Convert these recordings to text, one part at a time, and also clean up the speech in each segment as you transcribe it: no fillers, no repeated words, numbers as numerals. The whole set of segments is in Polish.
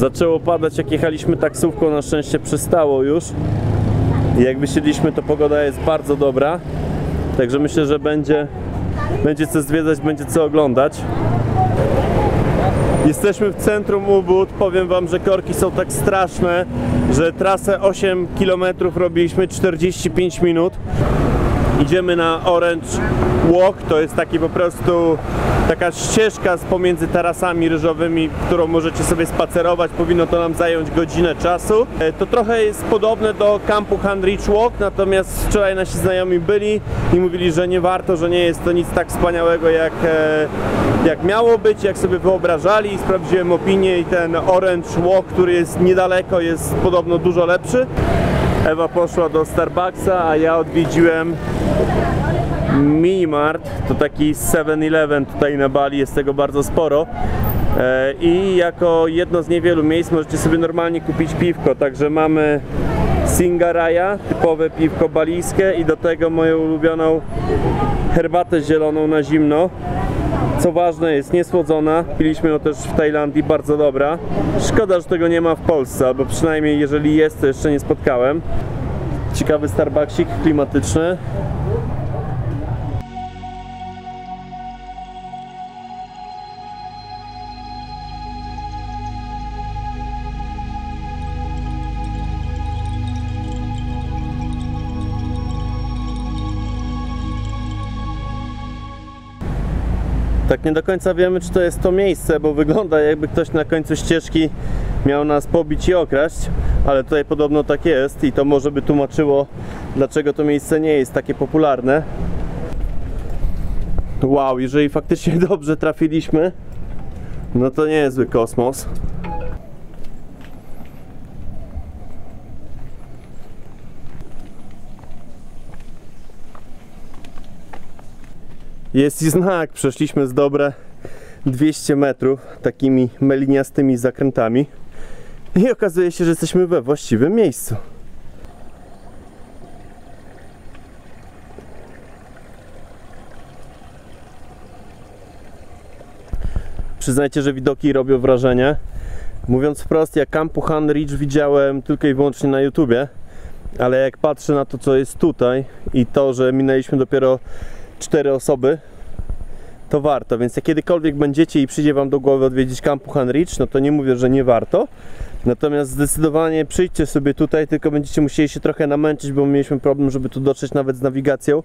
Zaczęło padać, jak jechaliśmy taksówką, na szczęście przystało już. Jak wysiedliśmy, to pogoda jest bardzo dobra. Także myślę, że będzie co zwiedzać, będzie co oglądać. Jesteśmy w centrum Ubud. Powiem wam, że korki są tak straszne, że trasę 8 km robiliśmy 45 minut. Idziemy na Orange Walk, to jest taki po prostu taka ścieżka pomiędzy tarasami ryżowymi, którą możecie sobie spacerować. Powinno to nam zająć godzinę czasu. To trochę jest podobne do Campuhan Ridge Walk, natomiast wczoraj nasi znajomi byli i mówili, że nie warto, że nie jest to nic tak wspaniałego jak miało być, jak sobie wyobrażali. Sprawdziłem opinię i ten Orange Walk, który jest niedaleko, jest podobno dużo lepszy. Ewa poszła do Starbucksa, a ja odwiedziłem Mimart, to taki 7-Eleven tutaj na Bali, jest tego bardzo sporo. I jako jedno z niewielu miejsc możecie sobie normalnie kupić piwko, także mamy Singaraja, typowe piwko balijskie, i do tego moją ulubioną herbatę zieloną na zimno. Co ważne, jest niesłodzona, piliśmy ją też w Tajlandii, bardzo dobra. Szkoda, że tego nie ma w Polsce, albo przynajmniej jeżeli jest, to jeszcze nie spotkałem. Ciekawy Starbucksik klimatyczny. Tak nie do końca wiemy, czy to jest to miejsce, bo wygląda, jakby ktoś na końcu ścieżki miał nas pobić i okraść, ale tutaj podobno tak jest i to może by tłumaczyło, dlaczego to miejsce nie jest takie popularne. Wow, jeżeli faktycznie dobrze trafiliśmy, no to niezły kosmos. Jest i znak, przeszliśmy z dobre 200 metrów takimi meliniastymi zakrętami i okazuje się, że jesteśmy we właściwym miejscu. Przyznajcie, że widoki robią wrażenie. Mówiąc wprost, ja Campuhan Ridge widziałem tylko i wyłącznie na YouTubie, ale jak patrzę na to, co jest tutaj i to, że minęliśmy dopiero 4 osoby, to warto. Więc jak kiedykolwiek będziecie i przyjdzie wam do głowy odwiedzić Campuhan Ridge, no to nie mówię, że nie warto, natomiast zdecydowanie przyjdźcie sobie tutaj, tylko będziecie musieli się trochę namęczyć, bo mieliśmy problem, żeby tu dotrzeć nawet z nawigacją.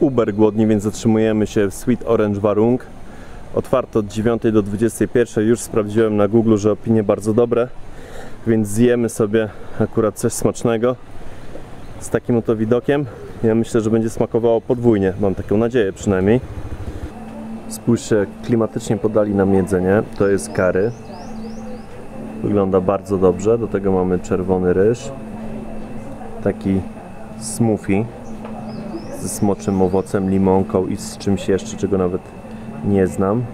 Uber głodni, więc zatrzymujemy się w Sweet Orange Warung. Otwarto od 9 do 21. Już sprawdziłem na Google, że opinie bardzo dobre, więc zjemy sobie akurat coś smacznego z takim oto widokiem. Ja myślę, że będzie smakowało podwójnie. Mam taką nadzieję przynajmniej. Spójrzcie, jak klimatycznie podali nam jedzenie. To jest curry. Wygląda bardzo dobrze. Do tego mamy czerwony ryż. Taki smoothie ze smoczym owocem, limonką i z czymś jeszcze, czego nawet nie znam.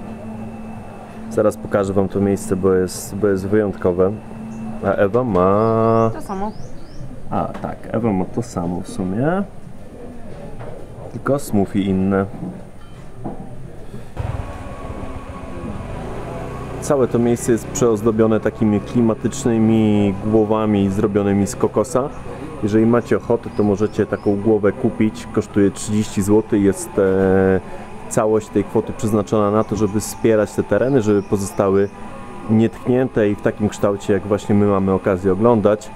Zaraz pokażę wam to miejsce, bo jest wyjątkowe. A Ewa ma... To samo. A tak, Ewa ma to samo w sumie. Tylko smoothie inne. Całe to miejsce jest przeozdobione takimi klimatycznymi głowami zrobionymi z kokosa. Jeżeli macie ochotę, to możecie taką głowę kupić. Kosztuje 30 zł. Jest całość tej kwoty przeznaczona na to, żeby wspierać te tereny, żeby pozostały nietknięte i w takim kształcie, jak właśnie my mamy okazję oglądać.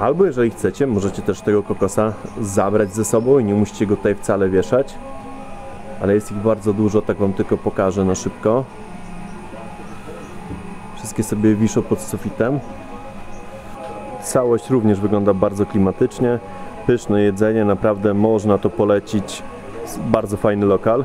Albo jeżeli chcecie, możecie też tego kokosa zabrać ze sobą i nie musicie go tutaj wcale wieszać. Ale jest ich bardzo dużo, tak wam tylko pokażę na szybko. Wszystkie sobie wiszą pod sufitem. Całość również wygląda bardzo klimatycznie. Pyszne jedzenie, naprawdę można to polecić. Bardzo fajny lokal.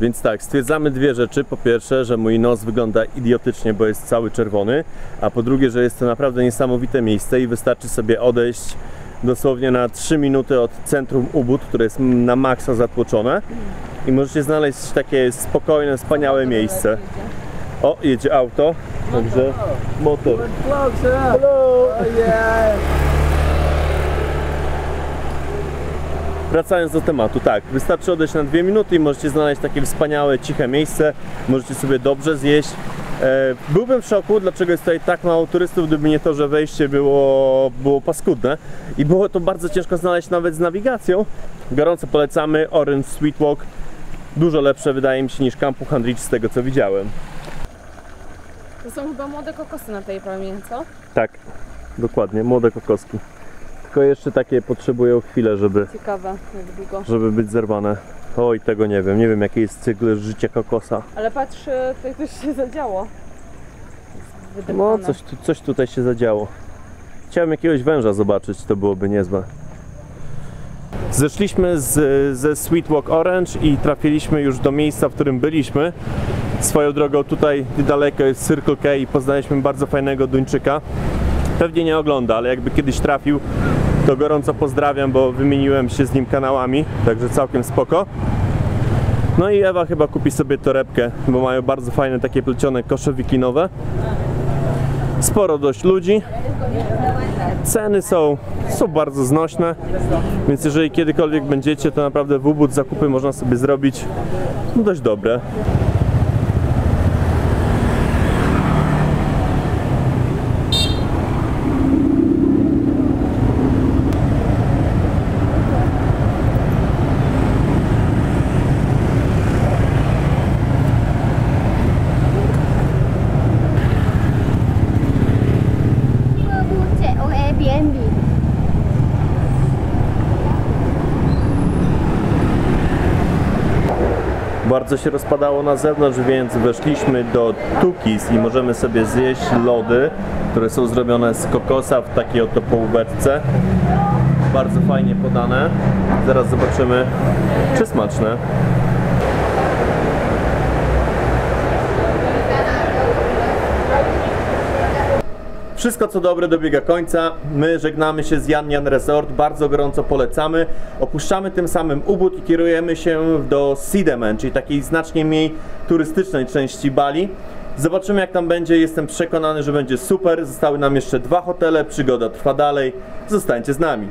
Więc tak, stwierdzamy dwie rzeczy. Po pierwsze, że mój nos wygląda idiotycznie, bo jest cały czerwony. A po drugie, że jest to naprawdę niesamowite miejsce i wystarczy sobie odejść dosłownie na 3 minuty od centrum Ubud, które jest na maksa zatłoczone. I możecie znaleźć takie spokojne, wspaniałe miejsce. O, jedzie auto. Także motor. Hello. Wracając do tematu, tak, wystarczy odejść na 2 minuty i możecie znaleźć takie wspaniałe, ciche miejsce. Możecie sobie dobrze zjeść. Byłbym w szoku, dlaczego jest tutaj tak mało turystów, gdyby nie to, że wejście było paskudne. I było to bardzo ciężko znaleźć nawet z nawigacją. Gorąco polecamy Orange Walk. Dużo lepsze wydaje mi się niż Campuhan Ridge z tego co widziałem. To są chyba młode kokosy na tej plamie, co? Tak, dokładnie, młode kokoski. Tylko jeszcze takie potrzebują chwilę, żeby... Ciekawe, jak długo. Żeby być zerwane. Oj, tego nie wiem. Nie wiem, jaki jest cykl życia kokosa. Ale patrz, tutaj coś się zadziało. No, coś tutaj się zadziało. Chciałem jakiegoś węża zobaczyć, to byłoby niezłe. Zeszliśmy ze Sweet Walk Orange i trafiliśmy już do miejsca, w którym byliśmy. Swoją drogą tutaj niedaleko jest Circle K i poznaliśmy bardzo fajnego Duńczyka. Pewnie nie ogląda, ale jakby kiedyś trafił, to gorąco pozdrawiam, bo wymieniłem się z nim kanałami, także całkiem spoko. No i Ewa chyba kupi sobie torebkę, bo mają bardzo fajne takie plecione kosze wikinowe. Sporo dość ludzi. Ceny są bardzo znośne, więc jeżeli kiedykolwiek będziecie, to naprawdę w Ubud zakupy można sobie zrobić dość dobre. Bardzo się rozpadało na zewnątrz, więc weszliśmy do Tukis i możemy sobie zjeść lody, które są zrobione z kokosa w takiej oto połóweczce. Bardzo fajnie podane. Zaraz zobaczymy, czy smaczne. Wszystko co dobre dobiega końca. My żegnamy się z Yanyan Resort. Bardzo gorąco polecamy. Opuszczamy tym samym Ubud i kierujemy się do Sidemen, czyli takiej znacznie mniej turystycznej części Bali. Zobaczymy jak tam będzie. Jestem przekonany, że będzie super. Zostały nam jeszcze 2 hotele. Przygoda trwa dalej. Zostańcie z nami.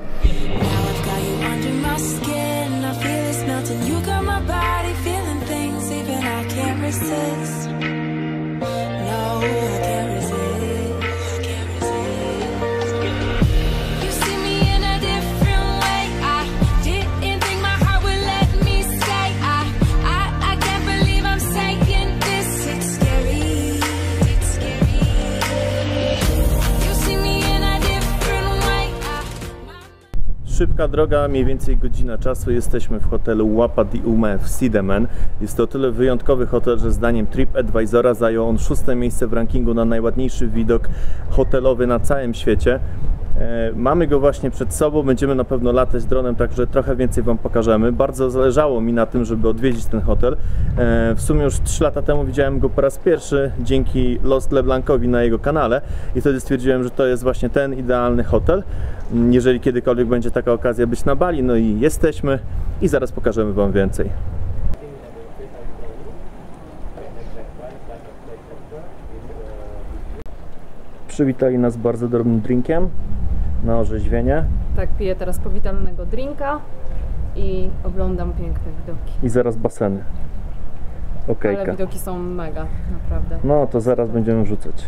Szybka droga, mniej więcej godzina czasu. Jesteśmy w hotelu Wapa di Ume w Sidemen. Jest to o tyle wyjątkowy hotel, że zdaniem Trip Advisora zajął on 6. miejsce w rankingu na najładniejszy widok hotelowy na całym świecie. Mamy go właśnie przed sobą, będziemy na pewno latać dronem, także trochę więcej Wam pokażemy. Bardzo zależało mi na tym, żeby odwiedzić ten hotel. W sumie już 3 lata temu widziałem go po raz pierwszy dzięki Lost LeBlancowi na jego kanale i wtedy stwierdziłem, że to jest właśnie ten idealny hotel. Jeżeli kiedykolwiek będzie taka okazja być na Bali, no i jesteśmy i zaraz pokażemy Wam więcej. Przywitali nas bardzo dobrym drinkiem na orzeźwienie. Tak, piję teraz powitalnego drinka i oglądam piękne widoki. I zaraz baseny. Okejka. Ale widoki są mega, naprawdę. No to zaraz będziemy rzucać.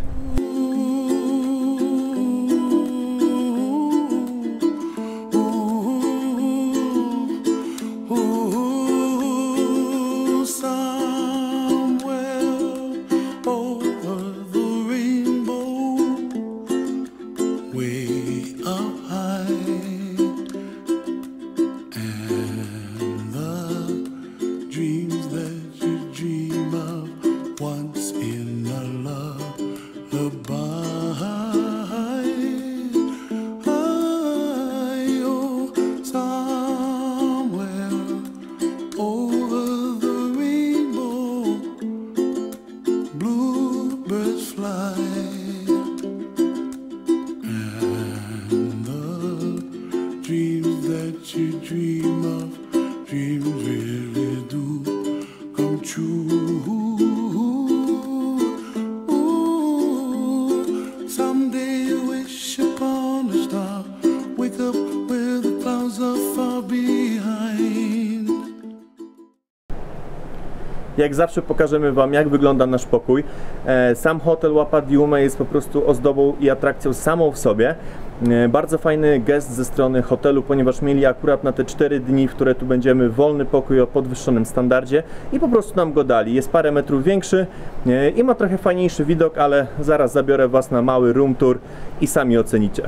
Jak zawsze pokażemy Wam, jak wygląda nasz pokój. Sam hotel Wapa di Ume jest po prostu ozdobą i atrakcją samą w sobie. Bardzo fajny gest ze strony hotelu, ponieważ mieli akurat na te 4 dni, w które tu będziemy, wolny pokój o podwyższonym standardzie i po prostu nam go dali. Jest parę metrów większy i ma trochę fajniejszy widok, ale zaraz zabiorę Was na mały room tour i sami ocenicie.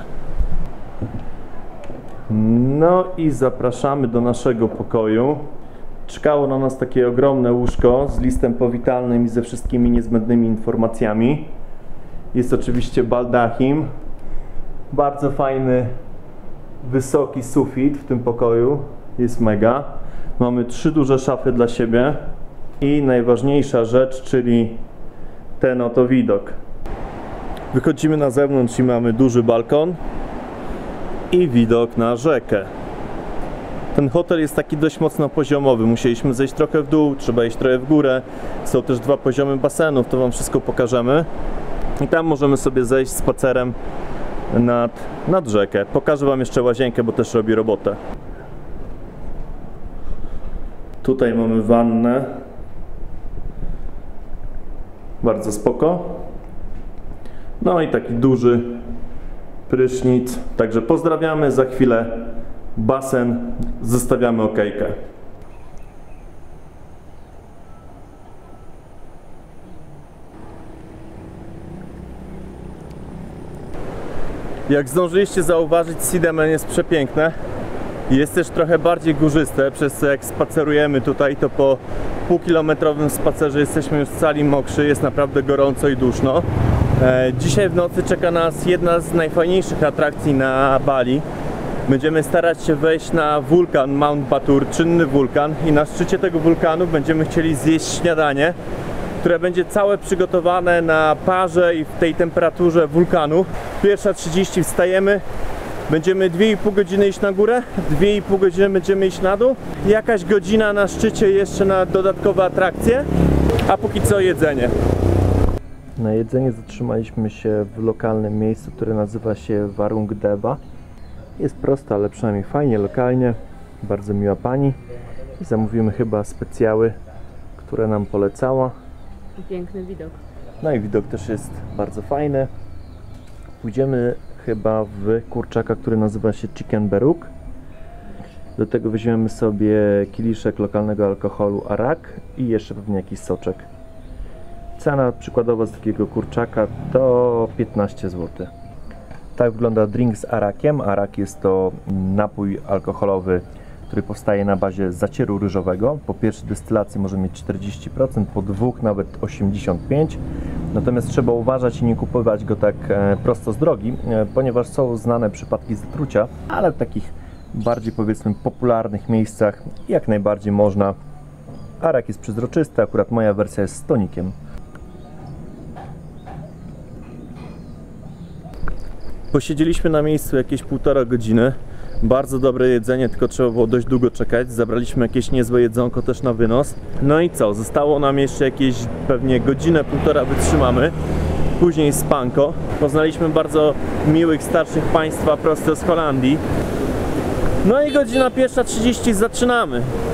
No i zapraszamy do naszego pokoju. Czekało na nas takie ogromne łóżko z listem powitalnym i ze wszystkimi niezbędnymi informacjami. Jest oczywiście baldachim. Bardzo fajny, wysoki sufit w tym pokoju. Jest mega. Mamy 3 duże szafy dla siebie. I najważniejsza rzecz, czyli ten oto widok. Wychodzimy na zewnątrz i mamy duży balkon i widok na rzekę. Ten hotel jest taki dość mocno poziomowy, musieliśmy zejść trochę w dół, trzeba iść trochę w górę. Są też 2 poziomy basenów, to Wam wszystko pokażemy. I tam możemy sobie zejść spacerem nad rzekę. Pokażę Wam jeszcze łazienkę, bo też robi robotę. Tutaj mamy wannę. Bardzo spoko. No i taki duży prysznic. Także pozdrawiamy, za chwilę basen, zostawiamy okejkę. Jak zdążyliście zauważyć, Sidemen jest przepiękne. Jest też trochę bardziej górzyste, przez co jak spacerujemy tutaj, to po półkilometrowym spacerze jesteśmy już cali mokrzy, jest naprawdę gorąco i duszno. Dzisiaj w nocy czeka nas jedna z najfajniejszych atrakcji na Bali. Będziemy starać się wejść na wulkan Mount Batur, czynny wulkan, i na szczycie tego wulkanu będziemy chcieli zjeść śniadanie, które będzie całe przygotowane na parze i w tej temperaturze wulkanu. 1:30 wstajemy, będziemy 2,5 godziny iść na górę, 2,5 godziny będziemy iść na dół, jakaś godzina na szczycie jeszcze na dodatkowe atrakcje, a póki co jedzenie. Na jedzenie zatrzymaliśmy się w lokalnym miejscu, które nazywa się Warung Dewa. Jest prosta, ale przynajmniej fajnie, lokalnie, bardzo miła pani, i zamówimy chyba specjały, które nam polecała. I piękny widok. No i widok też jest bardzo fajny. Pójdziemy chyba w kurczaka, który nazywa się Chicken Beruk. Do tego weźmiemy sobie kieliszek lokalnego alkoholu Arak i jeszcze pewnie jakiś soczek. Cena przykładowa z takiego kurczaka to 15 zł. Tak wygląda drink z arakiem. Arak jest to napój alkoholowy, który powstaje na bazie zacieru ryżowego. Po pierwszej destylacji może mieć 40%, po dwóch nawet 85%. Natomiast trzeba uważać i nie kupować go tak prosto z drogi, ponieważ są znane przypadki zatrucia, ale w takich bardziej, powiedzmy, popularnych miejscach jak najbardziej można. Arak jest przezroczysty, akurat moja wersja jest z tonikiem. Posiedzieliśmy na miejscu jakieś 1,5 godziny. Bardzo dobre jedzenie, tylko trzeba było dość długo czekać. Zabraliśmy jakieś niezłe jedzonko też na wynos. No i co? Zostało nam jeszcze jakieś pewnie godzinę, 1,5 wytrzymamy. Później spanko. Poznaliśmy bardzo miłych, starszych państwa prosto z Holandii. No i godzina 1:30 zaczynamy.